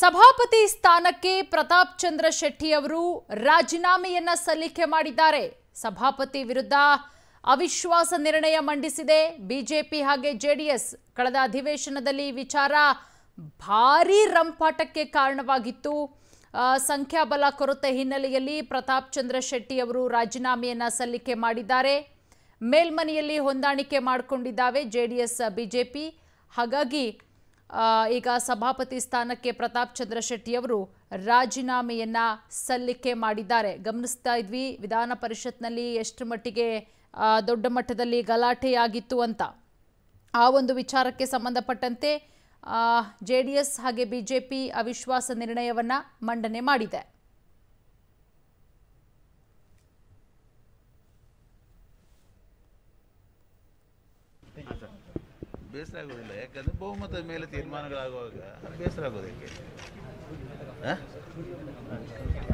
ಸಭಾಪತಿ ಸ್ಥಾನಕ್ಕೆ ಪ್ರತಾಪ್ ಚಂದ್ರ ಶೆಟ್ಟಿ ಅವರು ರಾಜೀನಾಮೆಯನ್ನು ಸಲ್ಲಿಕೆ ಮಾಡಿದ್ದಾರೆ। ಸಭಾಪತಿ ವಿರುದ್ಧ ಅವಿಶ್ವಾಸ ನಿರ್ಣಯ ಮಂಡಿಸಿದೆ ಬಿಜೆಪಿ ಹಾಗೆ ಜೆಡಿಎಸ್। ಕಳೆದ ಅಧಿವೇಶನದಲ್ಲಿ ವಿಚಾರ ಭಾರೀ ರಂಪಾಟಕ್ಕೆ ಕಾರಣವಾಗಿತ್ತು। ಸಂಖ್ಯಾಬಲ ಕೊರತೆ ಹಿನ್ನೆಲೆಯಲ್ಲಿ ಪ್ರತಾಪ್ ಚಂದ್ರ ಶೆಟ್ಟಿ ಅವರು ರಾಜೀನಾಮೆಯನ್ನು ಸಲ್ಲಿಕೆ ಮಾಡಿದ್ದಾರೆ। ಮೇಲ್ಮನೆಯಲ್ಲಿ ಹೊಂದಾಣಿಕೆ ಮಾಡಿಕೊಂಡಿದ್ದಾವೆ ಜೆಡಿಎಸ್ ಬಿಜೆಪಿ। ಹಾಗಾಗಿ ಈಗ ಸಭಾಪತಿ ಸ್ಥಾನಕ್ಕೆ ಪ್ರತಾಪ್ ಚಂದ್ರ ಶೆಟ್ಟಿ ಅವರು ರಾಜೀನಾಮೆಯನ್ನು ಸಲ್ಲಿಕೆ ಮಾಡಿದ್ದಾರೆ। ಗಮನಿಸ್ತಾ ಇದ್ವಿ ವಿಧಾನ ಪರಿಷತ್ನಲ್ಲಿ ಎಷ್ಟು ಮಟ್ಟಿಗೆ ದೊಡ್ಡ ಮಟ್ಟದಲ್ಲಿ ಗಲಾಟೆಯಾಗಿತ್ತು ಅಂತ। ಆ ಒಂದು ವಿಚಾರಕ್ಕೆ ಸಂಬಂಧಪಟ್ಟಂತೆ ಜೆಡಿಎಸ್ ಹಾಗೆ ಬಿಜೆಪಿ ಅವಿಶ್ವಾಸ ನಿರ್ಣಯವನ್ನು ಮಂಡನೆ ಮಾಡಿದೆ। ಬೇಸರ ಆಗೋದಿಲ್ಲ, ಯಾಕಂದರೆ ಬಹುಮತದ ಮೇಲೆ ತೀರ್ಮಾನಗಳಾಗುವಾಗ ಬೇಸರ ಆಗೋದಕ್ಕೆ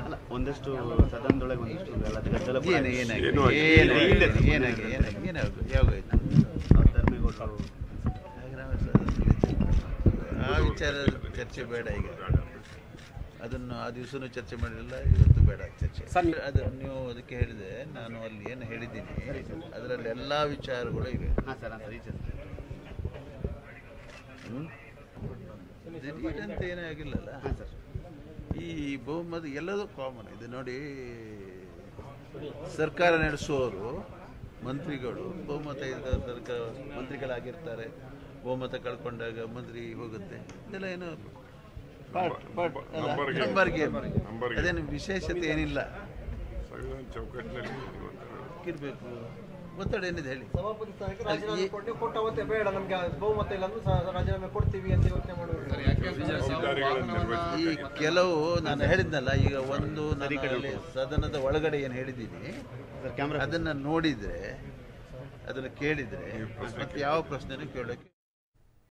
ಅಲ್ಲ, ಒಂದಷ್ಟು ಸದನದೊಳಗೆ ಒಂದಷ್ಟು ಯಾವಾಗಾಯ್ತು ಧರ್ಮಗಳು ಆ ವಿಚಾರ ಚರ್ಚೆ ಬೇಡ ಈಗ, ಅದನ್ನು ಆ ದಿವಸನೂ ಚರ್ಚೆ ಮಾಡಲಿಲ್ಲ, ಇವತ್ತು ಬೇಡ ಚರ್ಚೆ ಅದು. ನೀವು ಅದಕ್ಕೆ ಹೇಳಿದೆ, ನಾನು ಅಲ್ಲಿ ಏನು ಹೇಳಿದ್ದೀನಿ ಅದರಲ್ಲಿ ಎಲ್ಲ ವಿಚಾರಗಳು ಇವೆ ಅಂತ ಏನೇ ಆಗಿಲ್ಲಲ್ಲ. ಈ ಬಹುಮತ ಎಲ್ಲದೂ ಕಾಮನ್ ಇದು ನೋಡಿ, ಸರ್ಕಾರ ನಡೆಸುವವರು ಮಂತ್ರಿಗಳು ಬಹುಮತ ಇದ್ದ ಸರ್ಕಾರ ಮಂತ್ರಿಗಳಾಗಿರ್ತಾರೆ, ಬಹುಮತ ಕಳ್ಕೊಂಡಾಗ ಮಂತ್ರಿ ಹೋಗುತ್ತೆ, ಇದೆಲ್ಲ ಏನು ಅದೇನು ವಿಶೇಷತೆ ಏನಿಲ್ಲ ಇರಬೇಕು. ಒತ್ತಡ ಏನಿದೆ ಹೇಳಿ, ಈ ಕೆಲವು ನಾನು ಹೇಳಿದ್ನಲ್ಲ ಈಗ ಒಂದು ಸದನದ ಒಳಗಡೆ ಏನು ಹೇಳಿದ್ದೀನಿ ಅದನ್ನ ನೋಡಿದ್ರೆ ಅದನ್ನ ಕೇಳಿದ್ರೆ ಮತ್ತೆ ಯಾವ ಪ್ರಶ್ನೆನೂ ಕೇಳೋಕೆ